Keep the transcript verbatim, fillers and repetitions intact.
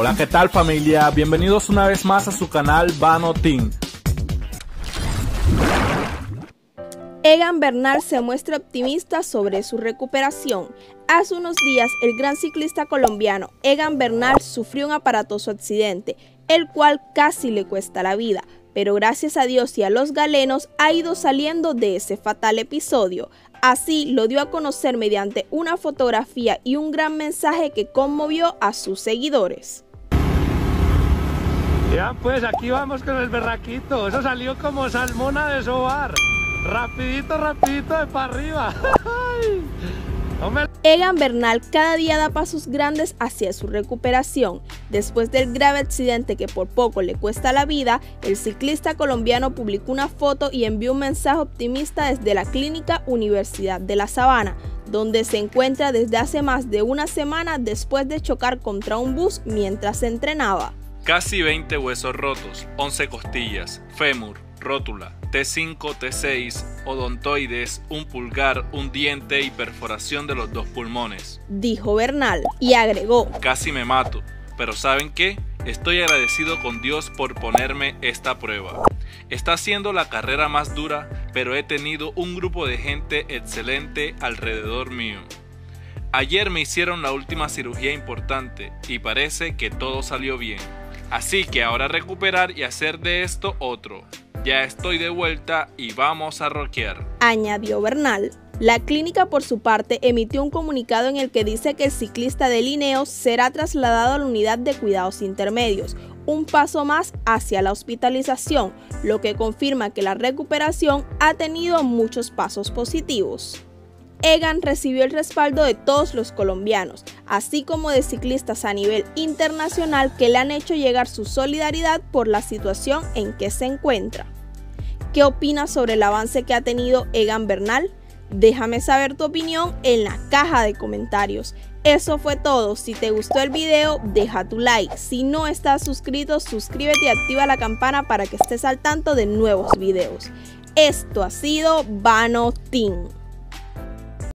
Hola, ¿qué tal, familia? Bienvenidos una vez más a su canal Bano Team. Egan Bernal se muestra optimista sobre su recuperación. Hace unos días, el gran ciclista colombiano Egan Bernal sufrió un aparatoso accidente, el cual casi le cuesta la vida, pero gracias a Dios y a los galenos ha ido saliendo de ese fatal episodio. Así lo dio a conocer mediante una fotografía y un gran mensaje que conmovió a sus seguidores. Ya pues, aquí vamos con el berraquito, eso salió como salmona de sobar. Rapidito, rapidito de para arriba. No me... Egan Bernal cada día da pasos grandes hacia su recuperación. Después del grave accidente que por poco le cuesta la vida, el ciclista colombiano publicó una foto y envió un mensaje optimista desde la Clínica Universidad de la Sabana, donde se encuentra desde hace más de una semana después de chocar contra un bus mientras entrenaba. Casi veinte huesos rotos, once costillas, fémur, rótula, T cinco, T seis, odontoides, un pulgar, un diente y perforación de los dos pulmones, dijo Bernal, y agregó: casi me mato, pero ¿saben qué? Estoy agradecido con Dios por ponerme esta prueba. Está siendo la carrera más dura, pero he tenido un grupo de gente excelente alrededor mío. Ayer me hicieron la última cirugía importante y parece que todo salió bien. Así que ahora recuperar y hacer de esto otro. Ya estoy de vuelta y vamos a rockear, añadió Bernal. La clínica, por su parte, emitió un comunicado en el que dice que el ciclista del INEOS será trasladado a la unidad de cuidados intermedios, un paso más hacia la hospitalización, lo que confirma que la recuperación ha tenido muchos pasos positivos. Egan recibió el respaldo de todos los colombianos, así como de ciclistas a nivel internacional que le han hecho llegar su solidaridad por la situación en que se encuentra. ¿Qué opinas sobre el avance que ha tenido Egan Bernal? Déjame saber tu opinión en la caja de comentarios. Eso fue todo. Si te gustó el video, deja tu like. Si no estás suscrito, suscríbete y activa la campana para que estés al tanto de nuevos videos. Esto ha sido Bano Team.